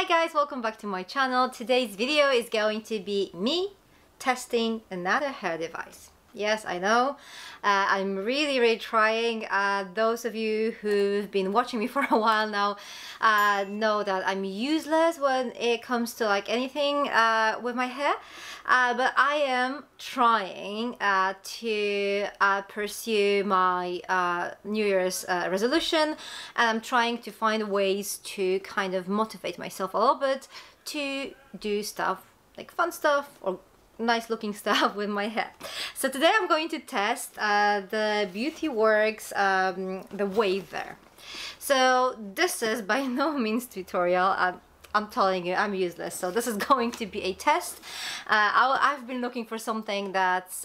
Hi guys, welcome back to my channel. Today's video is going to be me testing another hair device. Yes, I know, I'm really trying. Those of you who've been watching me for a while now know that I'm useless when it comes to like anything with my hair, but I am trying to pursue my New Year's resolution, and I'm trying to find ways to kind of motivate myself a little bit to do stuff like fun stuff or nice looking stuff with my hair. So today I'm going to test the Beauty Works the waver. So this is by no means tutorial. I'm telling you, I'm useless. So this is going to be a test. I've been looking for something that's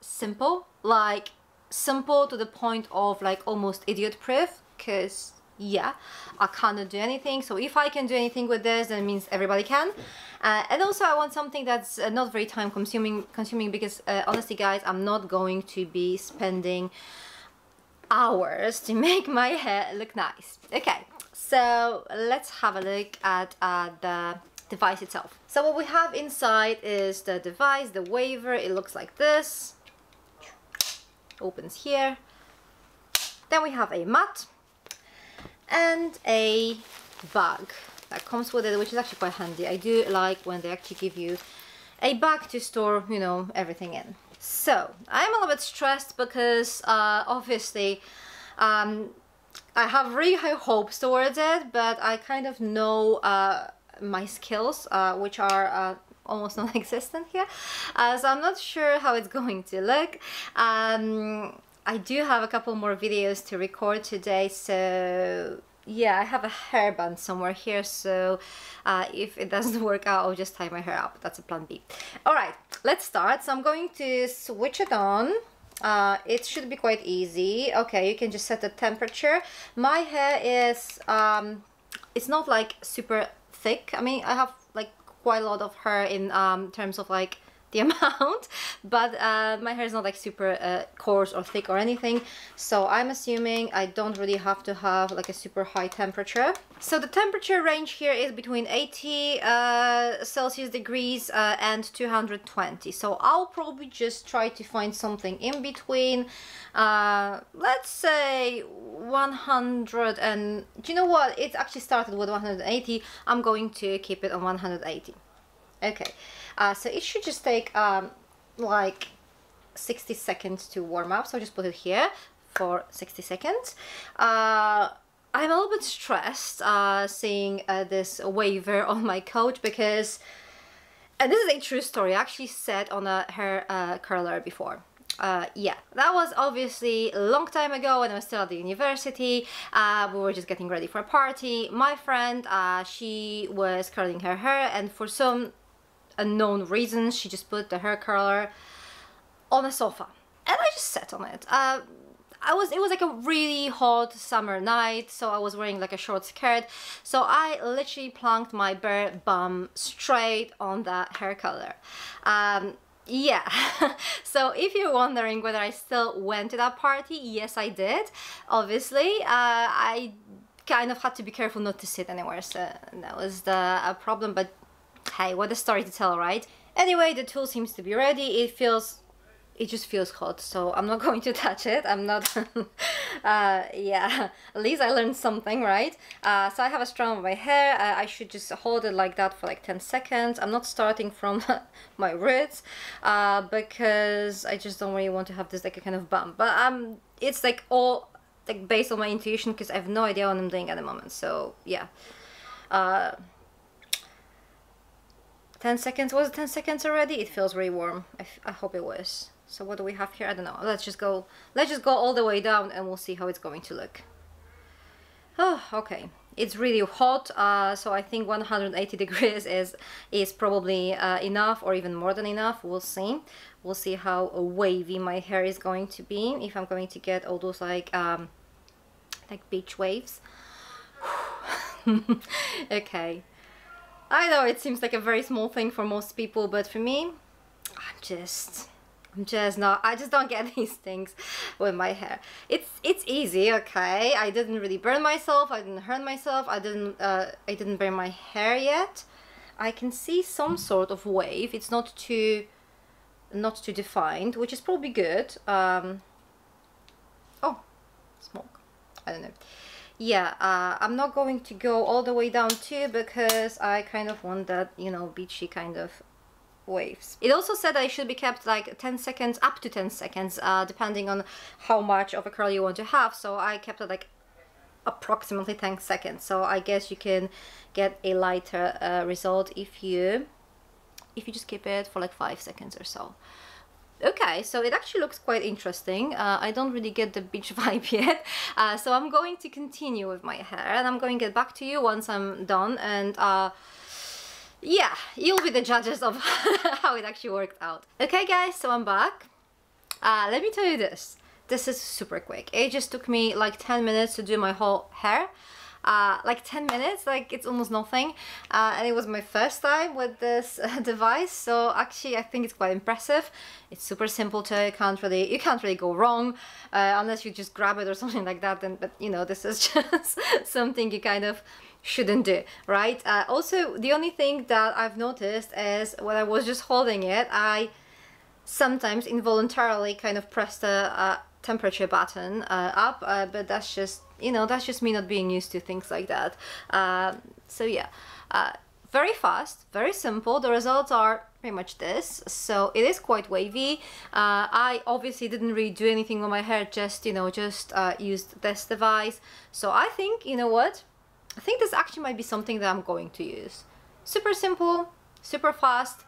simple, like simple to the point of like almost idiot proof, because yeah, I cannot do anything. So if I can do anything with this, then it means everybody can. And also I want something that's not very time consuming, because honestly guys, I'm not going to be spending hours to make my hair look nice. Okay, so let's have a look at the device itself. So what we have inside is the device, the waver. It looks like this, opens here. Then we have a mat and a bag that comes with it, which is actually quite handy. I do like when they actually give you a bag to store, you know, everything in. So I'm a little bit stressed because obviously I have really high hopes towards it, but I kind of know my skills, which are almost non-existent here, so I'm not sure how it's going to look. I do have a couple more videos to record today, so yeah, I have a hairband somewhere here, so if it doesn't work out, I'll just tie my hair up. That's a plan B. Alright, let's start. So I'm going to switch it on. It should be quite easy. Okay, you can just set the temperature. My hair is, it's not like super thick. I mean, I have like quite a lot of hair in terms of like the amount, but my hair is not like super coarse or thick or anything, so I'm assuming I don't really have to have like a super high temperature. So the temperature range here is between 80 Celsius degrees and 220, so I'll probably just try to find something in between. Let's say 100, and do you know what, it actually started with 180. I'm going to keep it on 180. Okay, so it should just take like 60 seconds to warm up, so I'll just put it here for 60 seconds. I'm a little bit stressed seeing this waver on my coat, because, and this is a true story, I actually sat on a hair curler before. Yeah, that was obviously a long time ago when I was still at the university. We were just getting ready for a party. My friend, she was curling her hair, and for some unknown reasons, she just put the hair curler on a sofa, and I just sat on it. It was like a really hot summer night, so I was wearing like a short skirt, so I literally planked my bare bum straight on that hair curler. Yeah, so if you're wondering whether I still went to that party, yes I did, obviously. I kind of had to be careful not to sit anywhere, so that was the problem, but hey, what a story to tell, right? Anyway, the tool seems to be ready. It just feels hot, so I'm not going to touch it. I'm not, yeah, at least I learned something, right? So I have a strand of my hair. I should just hold it like that for like 10 seconds. I'm not starting from my roots because I just don't really want to have this like a kind of bump. But it's like all like based on my intuition, because I have no idea what I'm doing at the moment. So yeah, 10 seconds, was it 10 seconds already? It feels really warm, I hope it was. So what do we have here? I don't know. Let's just go all the way down, and we'll see how it's going to look. Oh, okay. It's really hot, so I think 180 degrees is probably enough, or even more than enough. We'll see. We'll see how wavy my hair is going to be, if I'm going to get all those like beach waves. Okay. I know it seems like a very small thing for most people, but for me, I'm just I'm just not, I just don't get these things with my hair. It's easy, okay? I didn't really burn myself, I didn't hurt myself, I didn't burn my hair yet. I can see some sort of wave. It's not too defined, which is probably good. Oh, smoke. I don't know. Yeah, I'm not going to go all the way down too, because I kind of want that, you know, beachy kind of waves. It also said I should be kept like 10 seconds, up to 10 seconds, depending on how much of a curl you want to have. So I kept it like approximately 10 seconds. So I guess you can get a lighter result if you just keep it for like 5 seconds or so. Okay, so it actually looks quite interesting. I don't really get the beach vibe yet, so I'm going to continue with my hair, and I'm going to get back to you once I'm done, and yeah, you'll be the judges of how it actually worked out. Okay guys, so I'm back. Let me tell you this. This is super quick. It just took me like 10 minutes to do my whole hair. Like 10 minutes, like it's almost nothing, and it was my first time with this device, so actually I think it's quite impressive. It's super simple too, you can't really go wrong, unless you just grab it or something like that, but you know, this is just something you kind of shouldn't do, right? Also, the only thing that I've noticed is when I was just holding it, I sometimes involuntarily kind of pressed the temperature button up, but that's just, you know, that's just me not being used to things like that. So yeah, very fast, very simple. The results are pretty much this. So it is quite wavy. I obviously didn't really do anything with my hair, just, you know, just used this device. So I think, you know what? I think this actually might be something that I'm going to use. Super simple, super fast.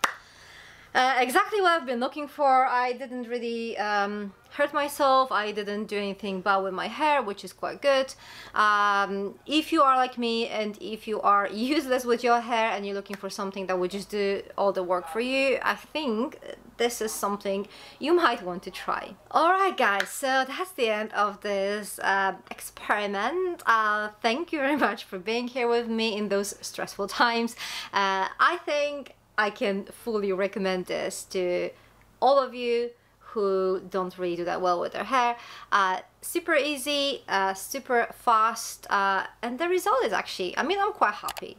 Exactly what I've been looking for. I didn't really hurt myself, I didn't do anything bad with my hair, which is quite good. If you are like me, and if you are useless with your hair and you're looking for something that would just do all the work for you, I think this is something you might want to try. Alright guys, so that's the end of this experiment. Thank you very much for being here with me in those stressful times. I think I can fully recommend this to all of you who don't really do that well with their hair. Super easy, super fast, and the result is actually, I mean, I'm quite happy.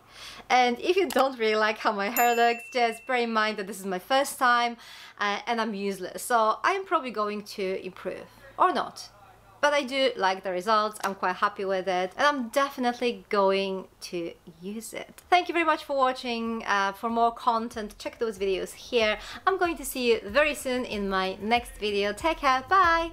And if you don't really like how my hair looks, just bear in mind that this is my first time, and I'm useless, so I'm probably going to improve, or not. But I do like the results, I'm quite happy with it, and I'm definitely going to use it. Thank you very much for watching. For more content, check those videos here. I'm going to see you very soon in my next video. Take care, bye!